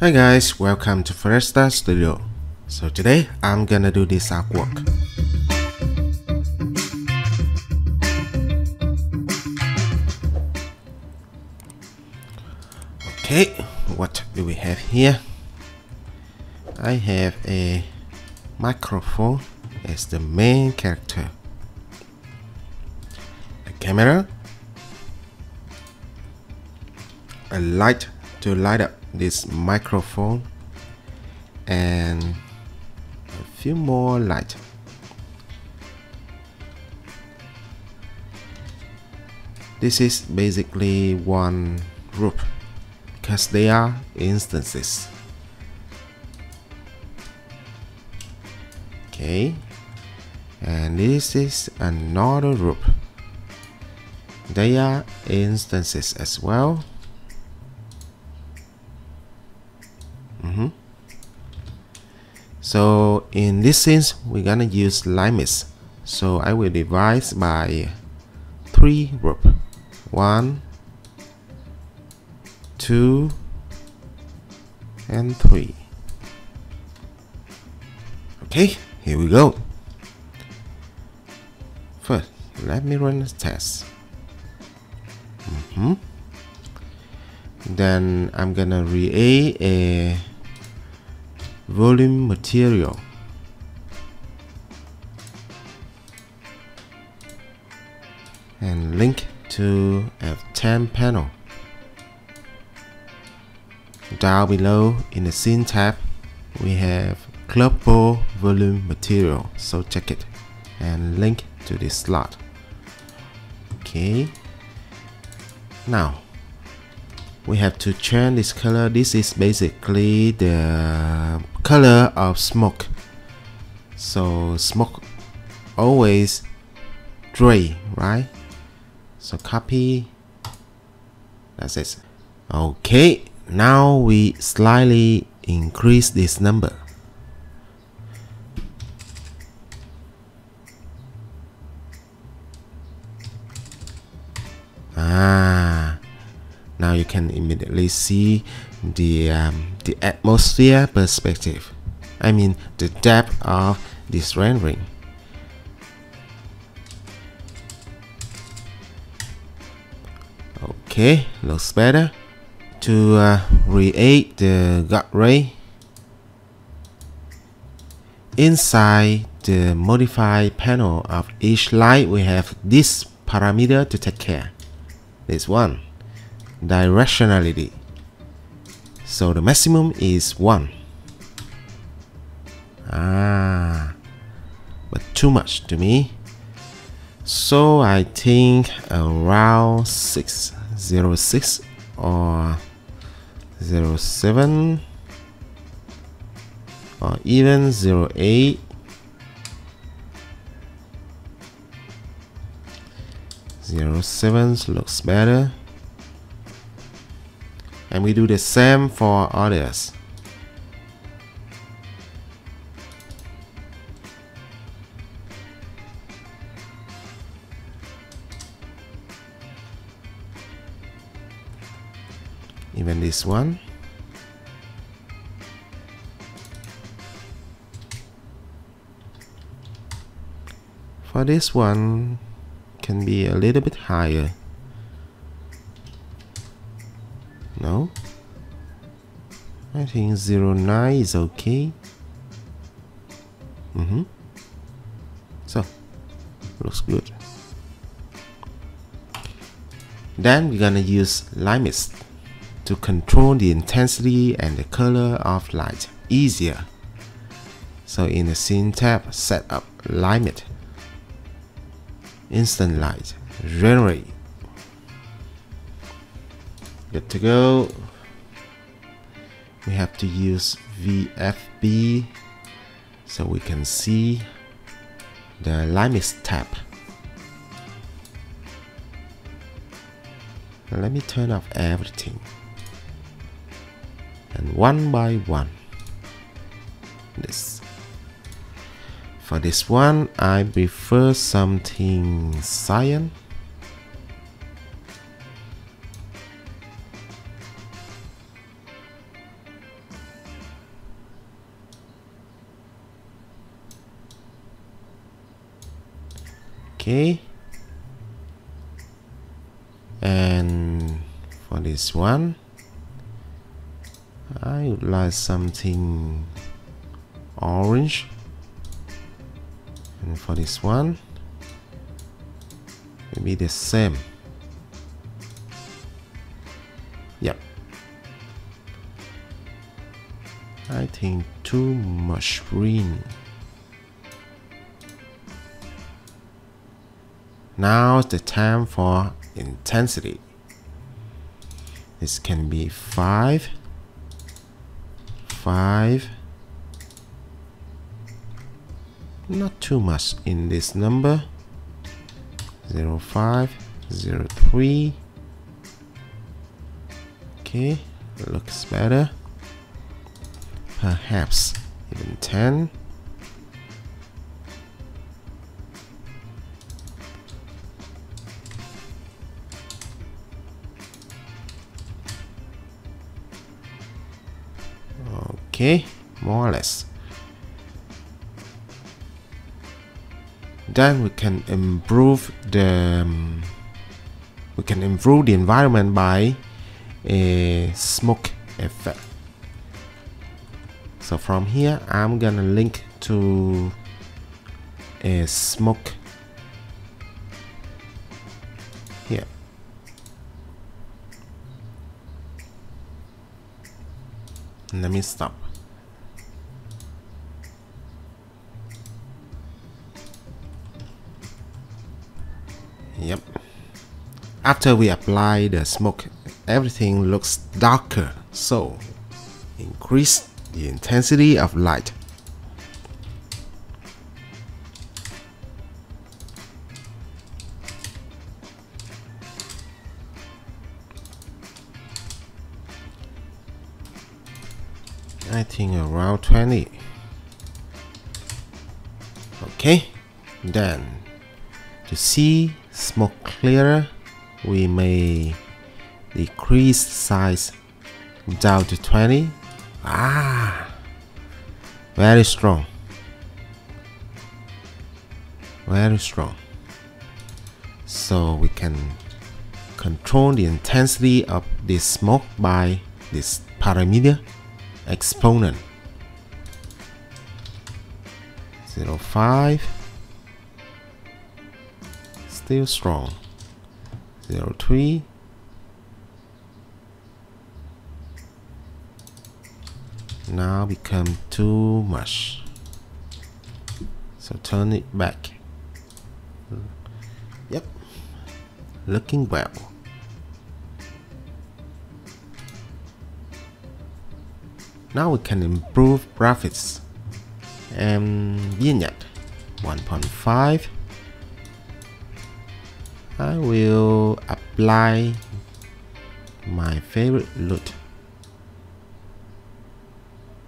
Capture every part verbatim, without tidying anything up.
Hi guys, welcome to Foresta Studio. So today I'm gonna do this artwork. Okay, what do we have here? I have a microphone as the main character, a camera, a light to light up this microphone, and a few more light. This is basically one group because they are instances. Okay, and this is another group. They are instances as well. Mm-hmm. So in this sense, we're gonna use LightMix. So I will divide by three groups: one, two, and three. Okay, here we go. First, let me run the test. Mm-hmm. Then I'm gonna create a volume material. And link to F ten panel. Down below in the scene tab, we have clubbable volume material. So check it and link to this slot. Okay. Now we have to change this color. This is basically the color of smoke. So smoke always gray, right? So copy. That's it. Okay, now we slightly increase this number. Ah, now you can immediately see the um, the atmosphere perspective. I mean the depth of this rendering. Okay, looks better. To uh, create the God ray inside the modify panel of each light, we have this parameter to take care. This one, directionality. So the maximum is one. Ah, but too much to me. So I think around six zero six or zero seven or even zero eight. zero seven looks better. And we do the same for others. Even this one. For this one, can be a little bit higher. No, I think zero nine is okay. Mm-hmm. So looks good. Then we're gonna use LightMix to control the intensity and the color of light easier. So in the scene tab, set up LightMix. Instant light, generate. Good to go. We have to use V F B so we can see the LightMix tab. Now let me turn off everything. And one by one. This. For this one, I prefer something cyan. Okay. And for this one, I would like something orange. And for this one, maybe the same. Yep. I think too much green. Now's the time for intensity. This can be five, five. Not too much in this number. Zero five, zero three. Okay, looks better. Perhaps even ten. Okay, more or less. Then we can improve the um, we can improve the environment by a smoke effect. So from here, I'm gonna link to a smoke here. Let me stop. Yep. After we apply the smoke, everything looks darker. So increase the intensity of light. I think around twenty. Okay, then to see smoke clearer, we may decrease size down to twenty. Ah, very strong, very strong. So we can control the intensity of this smoke by this parameter exponent. Zero five, still strong. Zero three. Now become too much, so turn it back. Yep, looking well. Now we can improve graphics and vignette. One point five. I will apply my favorite loot,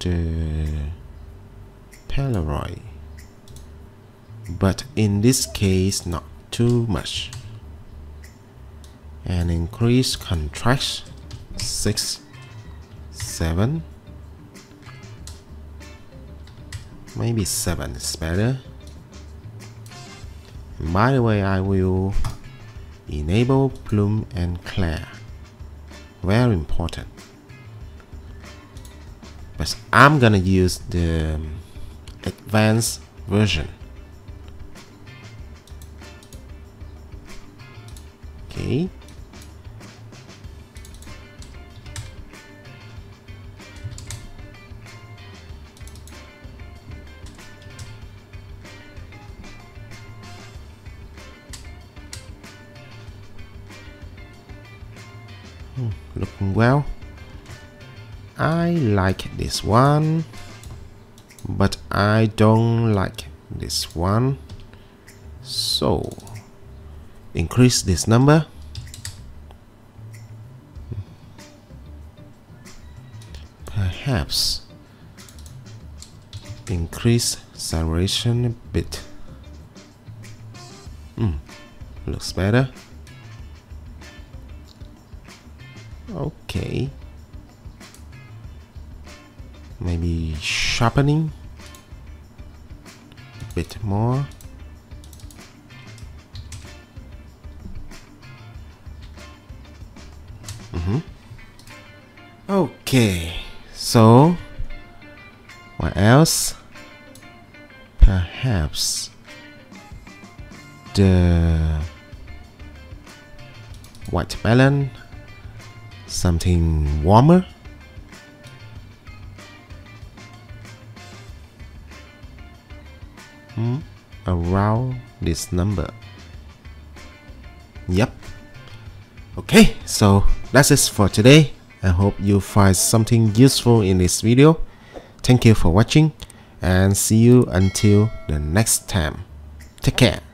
the Polaroid, but in this case not too much, and increase contrast six, seven, maybe seven is better. And by the way, I will enable bloom and clear, very important. But I'm gonna use the advanced version. Okay. Hmm, looking well. I like this one, but I don't like this one. So increase this number. Perhaps increase saturation a bit. Mm, looks better. Okay. Maybe sharpening a bit more. Mm-hmm. Okay, so what else? Perhaps the watermelon, something warmer. Hmm, around this number. Yep. Okay, so that's it for today. I hope you find something useful in this video. Thank you for watching and see you until the next time. Take care.